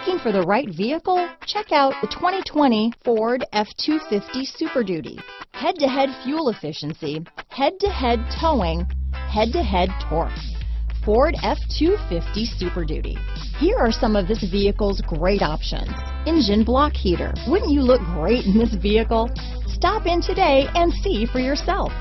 Looking for the right vehicle? Check out the 2020 Ford F-250 Super Duty. Head-to-head fuel efficiency, head-to-head towing, head-to-head torque. Ford F-250 Super Duty. Here are some of this vehicle's great options. Engine block heater. Wouldn't you look great in this vehicle? Stop in today and see for yourself.